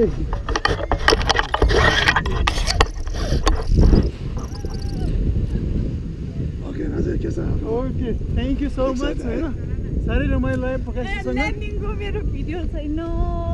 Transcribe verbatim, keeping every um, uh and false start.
Okay, thank you so much. Sorry to my life. Let me go video. Say no.